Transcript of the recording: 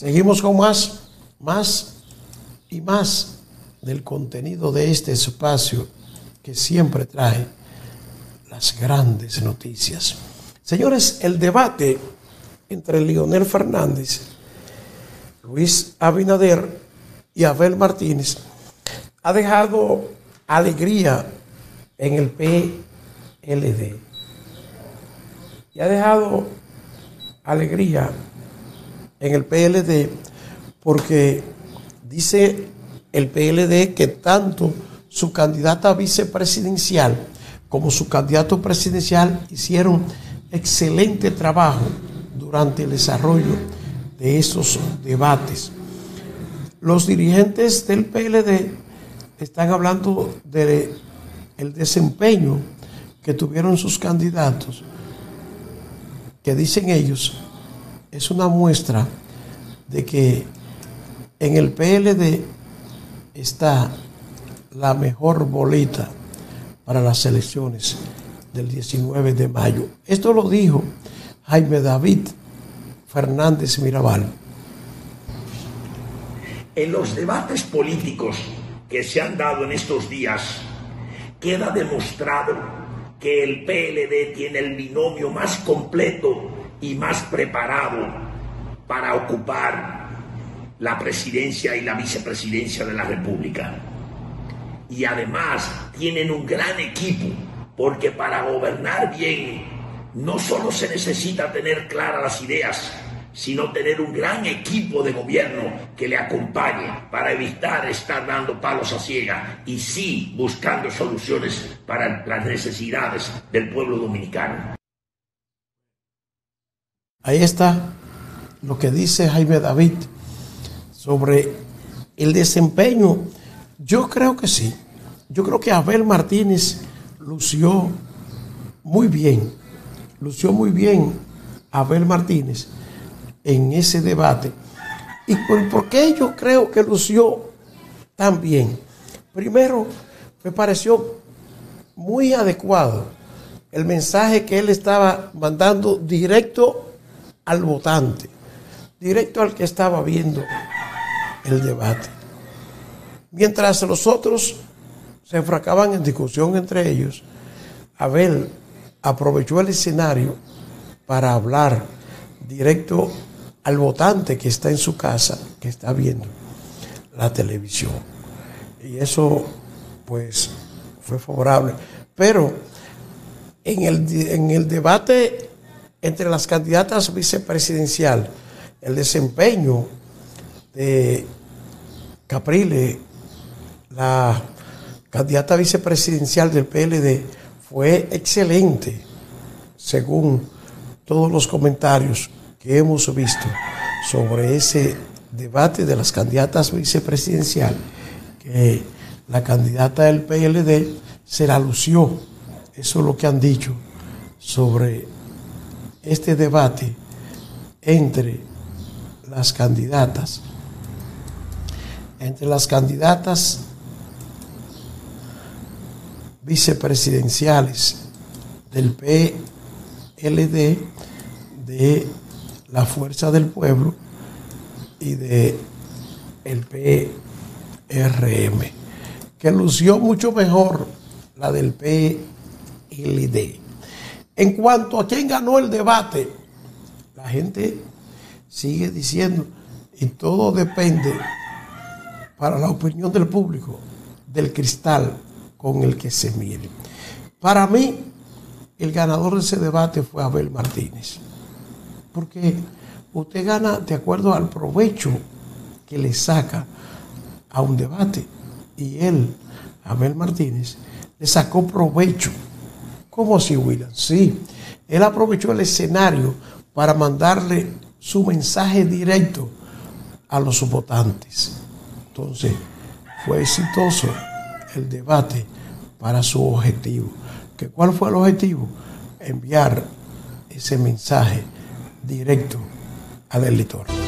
Seguimos con más del contenido de este espacio que siempre trae las grandes noticias. Señores, el debate entre Leonel Fernández, Luis Abinader y Abel Martínez ha dejado alegría en el PLD. Y ha dejado alegría en el PLD porque dice el PLD que tanto su candidata vicepresidencial como su candidato presidencial hicieron excelente trabajo durante el desarrollo de esos debates. Los dirigentes del PLD están hablando del desempeño que tuvieron sus candidatos, que dicen ellos es una muestra de que en el PLD está la mejor boleta para las elecciones del 19 de mayo. Esto lo dijo Jaime David Fernández Mirabal. En los debates políticos que se han dado en estos días, queda demostrado que el PLD tiene el binomio más completo y más preparado para ocupar la presidencia y la vicepresidencia de la República. Y además tienen un gran equipo, porque para gobernar bien no solo se necesita tener claras las ideas, sino tener un gran equipo de gobierno que le acompañe para evitar estar dando palos a ciegas y sí buscando soluciones para las necesidades del pueblo dominicano. Ahí está lo que dice Jaime David sobre el desempeño. Yo creo que sí. Yo creo que Abel Martínez lució muy bien. Lució muy bien Abel Martínez en ese debate. ¿Y por qué yo creo que lució tan bien? Primero, me pareció muy adecuado el mensaje que él estaba mandando directo al votante, directo al que estaba viendo el debate. Mientras los otros se enfrascaban en discusión entre ellos, Abel aprovechó el escenario para hablar directo al votante que está en su casa, que está viendo la televisión. Y eso, pues, fue favorable. Pero en el debate entre las candidatas vicepresidencial, el desempeño de Capriles, la candidata vicepresidencial del PLD, fue excelente, según todos los comentarios que hemos visto sobre ese debate de las candidatas vicepresidenciales, que la candidata del PLD se la lució. Eso es lo que han dicho sobre este debate entre las candidatas. Entre las candidatas vicepresidenciales del PLD, de la Fuerza del Pueblo y de el PRM, que lució mucho mejor la del PLD. En cuanto a quién ganó el debate, la gente sigue diciendo, y todo depende para la opinión del público, del cristal con el que se mire. Para mí, el ganador de ese debate fue Abel Martínez, porque usted gana de acuerdo al provecho que le saca a un debate. Y él, Abel Martínez, le sacó provecho. ¿Cómo así, William? Sí, él aprovechó el escenario para mandarle su mensaje directo a los votantes. Entonces, fue exitoso el debate para su objetivo. ¿Cuál fue el objetivo? Enviar ese mensaje directo al elector.